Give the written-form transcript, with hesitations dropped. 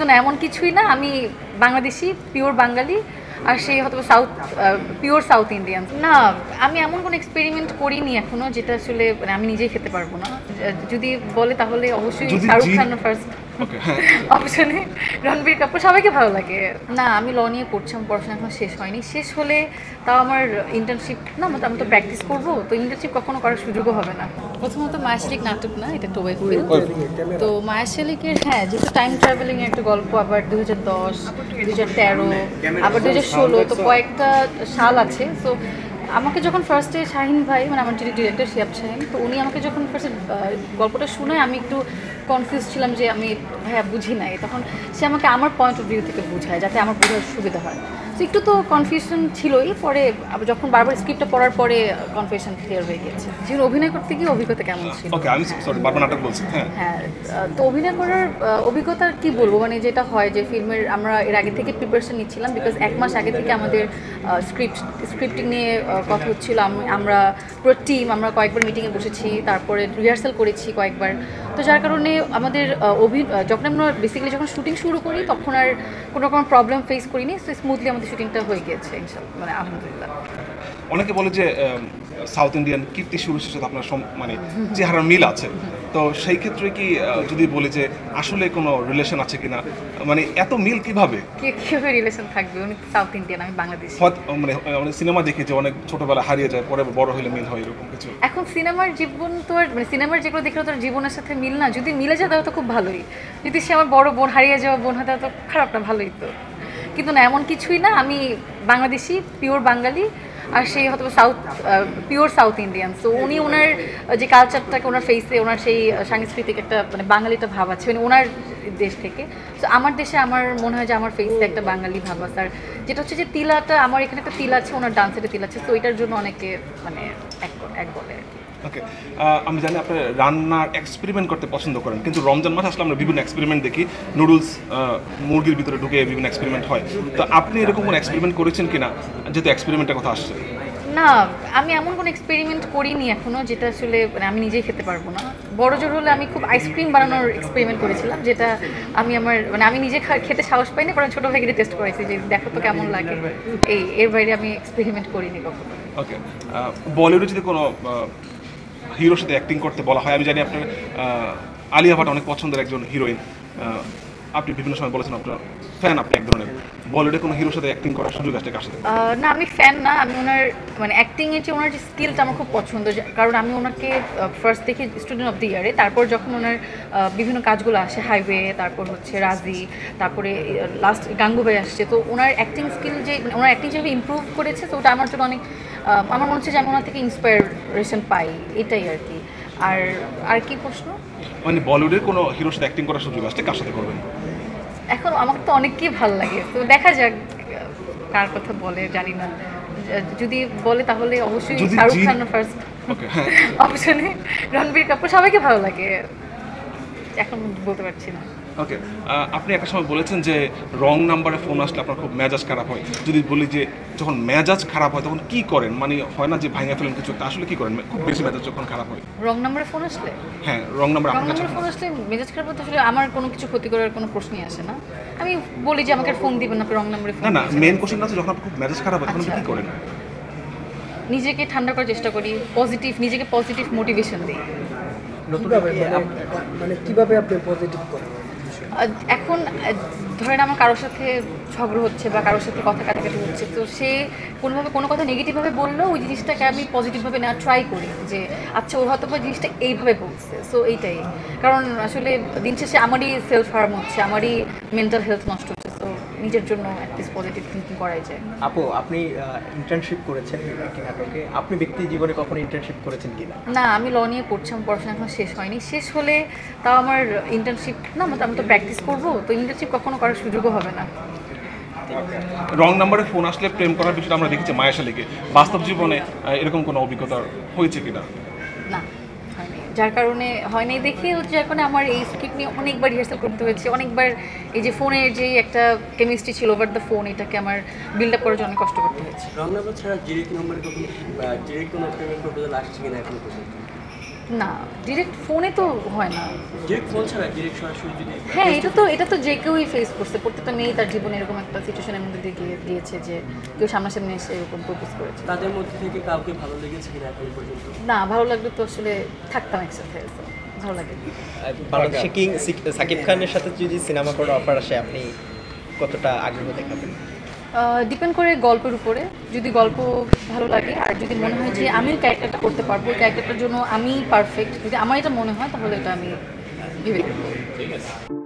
কিন্তু না, এমন কিছুই না। আমি বাংলাদেশি, পিওর বাঙালি, আর সেই হয়তো সাউথ, পিওর সাউথ ইন্ডিয়ান না। আমি এমন কোনো এক্সপেরিমেন্ট করিনি এখনো যেটা আসলে আমি নিজেই খেতে পারবো না। যদি বলে তাহলে অবশ্যই শাহরুখ খান ফার্স্ট অপশনে, রণবীর কাপুর সবাইকে ভালো লাগে। না, আমি ল নিয়ে পড়ছি, আমার পড়াশোনা এখন শেষ হয়নি। শেষ হলে তাও আমার ইন্টার্নশিপ না, মানে আমি তো প্র্যাকটিস করবো, তো ইন্টার্নশিপ কখনো করার সুযোগও হবে না। প্রথমত মাহেশরিক নাটক না, এটা টোয়েব ফিল্ম। তো মাহেশরিকের হ্যাঁ যেহেতু টাইম ট্রাভেলিং একটা গল্প, আবার 2010, 2013, আবার 2016, তো কয়েকটা সাল আছে। তো আমাকে যখন ফার্স্টে শাহিন ভাই, মানে আমার যিনি ডিরেক্টর শিয়াব শাহিন, তো উনি আমাকে যখন ফার্স্টে গল্পটা শুনে আমি একটু কনফিউজ ছিলাম যে আমি ভাইয়া বুঝি নাই, তখন সে আমাকে আমার পয়েন্ট অফ ভিউ থেকে বোঝায় যাতে আমার বোঝার সুবিধা হয়। তো একটু তো কনফিউশন ছিলই, পরে যখন বারবার স্ক্রিপ্টটা পড়ার পরে কনফিউশন ক্লিয়ার হয়ে গেছে। যেমন অভিনয় করতে গিয়ে অভিজ্ঞতা কেমন ছিল? হ্যাঁ, তো অভিনয় করার অভিজ্ঞতা কি বলবো, মানে যেটা হয় যে ফিল্মের আমরা এর আগে থেকে প্রিপারেশন নিচ্ছিলাম, বিকজ 1 মাস আগে থেকে আমাদের স্ক্রিপ্টিং নিয়ে কথা হচ্ছিল। আমরা পুরো টিম আমরা কয়েকবার মিটিংয়ে বসেছি, তারপরে রিহার্সাল করেছি কয়েকবার। তো যার কারণে আমাদের যখন আমরা বেসিক্যালি যখন শুটিং শুরু করি তখন আর কোনো রকম প্রবলেম ফেস করিনি, সো স্মুথলি আমাদের শুটিংটা হয়ে গেছে ইনশাআল্লাহ, মানে আলহামদুলিল্লাহ। অনেকে বলে যে সাউথ ইন্ডিয়ান কীর্তি সুরেশের সাথে আপনার মানে চেহারার মিল আছে, তো সেই ক্ষেত্রে কি যদি বলি যে আসলে কোনো রিলেশন আছে কিনা, মানে এত মিল কিভাবে কিভাবে রিলেশন থাকবে? উনি সাউথ ইন্ডিয়ান, আমি বাংলাদেশি, মানে অনেক সিনেমা দেখি যে অনেক ছোটবেলা হারিয়ে যায়, পরে বড় হলে মিল হয়, এরকম কিছু। এখন সিনেমার জীবন তো মানে সিনেমার যেগুলো দেখলে তোর জীবনের সাথে মিল না, যদি মিলে যায় তাহলে তো খুব ভালোই। যদি সে আমার বড় বোন, হারিয়ে যাওয়া বোন হয় তাহলে তো খারাপ না, ভালোই তো। কিন্তু না, এমন কিছুই না। আমি বাংলাদেশি, পিওর বাঙালি, আর সেই হয়তো south, pure south Indian. So উনি ওনার যে কালচারটাকে, ওনার ফেসে ওনার সেই সাংস্কৃতিক একটা মানে বাঙালিটা ভাব আছে, মানে ওনার দেশ থেকে। সো আমার দেশে আমার মনে হয় যে আমার ফেসে একটা বাঙালি ভাব আছে। আর যেটা হচ্ছে যে তিলাটা, আমার এখানে একটা তিল আছে, ওনার ডান্সের তিল আছে, তো এটার জন্য অনেকে মানে এক বলে আর কি। ওকে, আমি জানি আপনি রান্নার এক্সপেরিমেন্ট করতে পছন্দ করেন, কিন্তু রমজান মাসে আসলে আমরা বিভিন্ন এক্সপেরিমেন্ট দেখি, নুডলস মুরগির ভিতরে ঢুকে বিভিন্ন এক্সপেরিমেন্ট হয়। তো আপনি এরকম কোনো এক্সপেরিমেন্ট করেছেন কিনা, যেহেতু এক্সপেরিমেন্টের কথা আসছে? না, আমি এমন কোনো এক্সপেরিমেন্ট করিনি এখনো যেটা আসলে মানে আমি নিজেই খেতে পারবো না। বড় জোর হলে আমি খুব আইসক্রিম বানানোর এক্সপেরিমেন্ট করেছিলাম, যেটা আমি আমার মানে আমি নিজে খেতে সাহস পাইনি, পরে ছোটো ভাইকে টেস্ট করেছি যে দেখো তো কেমন লাগে। এই এর বাইরে আমি এক্সপেরিমেন্ট করিনি কখনো। ওকে, বলিউডে যদি কোনো হিরোর সাথে অ্যাক্টিং করতে বলা হয়, আমি জানি আপনার আলিয়া ভাট অনেক পছন্দের একজন হিরোইন, আপনি বিভিন্ন সময় বলেছেন আপনার ফ্যান, আপনি এক ধরনের। বলিউডে কোনো হিরোর সাথে অ্যাক্টিং করার সুযোগ আছে কার সাথে? না, আমি ফ্যান না, আমি ওনার মানে অ্যাক্টিংয়ের যে ওনার যে স্কিলটা আমার খুব পছন্দ, কারণ আমি ওনাকে ফার্স্ট দেখি স্টুডেন্ট অফ দ্য ইয়ারে, তারপর যখন ওনার বিভিন্ন কাজগুলো আসে, হাইওয়ে, তারপর হচ্ছে রাজি, তারপরে লাস্ট গাঙ্গুবাই আসছে, তো ওনার অ্যাক্টিং স্কিল যে ওনার অ্যাক্টিং যেভাবে ইম্প্রুভ করেছে, তো ওটা আমার জন্য অনেক, আমার মনে হচ্ছে যে আমি ওনার থেকে ইন্সপায়ারেশন পাই, এটাই আর কি। আর আর কি প্রশ্ন? মানে বলিউডের কোনো হিরোর সাথে অ্যাক্টিং করার সুযোগ আসলে কার সাথে করবেন? এখন আমাকে তো অনেককেই ভালো লাগে, তো দেখা যাক কার কথা বলে জানি না। যদি বলে তাহলে অবশ্যই শাহরুখ খান ফার্স্ট অপশনে, রণবীর কাপুর সবাইকে ভালো লাগে, এখন বলতে পারছি না। ওকে, আপনি একটা সময় বলেছেন যে রং নাম্বারে ফোন আসলে আপনার খুব মেজাজ খারাপ হয়। যদি বলি যে যখন মেজাজ খারাপ হয় তখন কি করেন, মানে হয় না যে ভাঙা ফেলেন কিছু, আসলে কি করেন খুব বেশি মেজাজ যখন খারাপ হয়? রং নাম্বারে ফোন আসলে, হ্যাঁ রং নাম্বারে ফোন আসলে মেজাজ খারাপ হয়। আসলে আমার কোনো কিছু ক্ষতি করার কোনো প্রশ্নই আসে না, আমি বলি যে আমাকে ফোন দিবেন না, রং নাম্বারে ফোন। না না, মেন কোশ্চেন আছে যখন আপনার খুব মেজাজ খারাপ হয় তখন কি করেন? নিজেকে ঠান্ডা করার চেষ্টা করি, পজিটিভ, নিজেকে পজিটিভ মোটিভেশন দিই। মানে কিভাবে আপনি পজিটিভ করেন? এখন ধরেন আমার কারোর সাথে ঝগড়া হচ্ছে বা কারোর সাথে কথা কাটাকাটি হচ্ছে, তো সে কোনোভাবে কোনো কথা নেগেটিভভাবে বললেও ওই জিনিসটাকে আমি পজিটিভভাবে নেওয়ার ট্রাই করি, যে আচ্ছা ওর হয়তো বা জিনিসটা এইভাবে বলছে, সো এইটাই। কারণ আসলে দিন শেষে আমারই সেলফ হার্ম হচ্ছে, আমারই মেন্টাল হেলথ নষ্ট হচ্ছে, তো নিজের জন্য অ্যাটলিস্ট পজিটিভ থিঙ্কিং করাই যায়। আপু, আপনি ইন্টার্নশিপ করেছেন একটি নাটকে, আপনি ব্যক্তি জীবনে কখনো ইন্টার্নশিপ করেছেন কিনা? না, আমি ল নিয়ে পড়ছি, আমার পড়াশোনা এখন শেষ হয়নি। শেষ হলে তাও আমার ইন্টার্নশিপ না, আমি তো প্র্যাকটিস করবো, তো ইন্টার্নশিপ কখনো করার সুযোগও হবে না। রং নাম্বারে ফোন আসলে প্রেম করার বিষয়টা আমরা দেখেছি মায়াশালীকে, বাস্তব জীবনে এরকম কোনো অভিজ্ঞতা হয়েছে কিনা? না, যার কারণে হয়নি দেখে হচ্ছে, যার কারণে আমার এই স্ক্রিপ্ট নিয়ে অনেকবার রিহার্সাল করতে হয়েছে, অনেকবার এই যে ফোনের যে একটা কেমিস্ট্রি ছিল ওভার দ্য ফোন, এটাকে আমার বিল্ড আপ করার জন্য অনেক কষ্ট করতে হয়েছে। রং নাম্বার ছাড়া ডিরেক্ট নাম্বারে কোনো ডিরেক্ট কোনো পেমেন্ট প্রপোজাল আসছে কিনা এখন পর্যন্ত? না ডাইরেক্ট ফোনে তো হয় না, ডাইরেক্ট ফোন ছাড়া ডাইরেক্ট সরাসরি যদি হ্যাঁ এটা তো যে কেউই ফেস করছে, প্রত্যেকটা মেয়ে তার জীবনে এরকম একটা সিচুয়েশনের মধ্যে দিয়ে গিয়েছে যে কেউ সামনাসামনি এসে এরকম প্রপোজ করেছে। তাদের মধ্যে থেকে কাউকে ভালো লেগেছে কিনা এখন পর্যন্ত? না, ভালো লাগলো তো আসলে থাকতাম একসাথে, ভালো লাগে। বাংলাদেশে কি সাকিব খানের সাথে যদি সিনেমা করার অফার আসে আপনি কতটা আগ্রহ দেখাবেন? ডিপেন্ড করে গল্পের উপরে, যদি গল্প ভালো লাগে আর যদি মনে হয় যে আমি ক্যারেক্টারটা করতে পারবো, ক্যারেক্টারটার জন্য আমি পারফেক্ট, যদি আমার এটা মনে হয় তাহলে এটা আমি ভেবে দেখব। ঠিক আছে।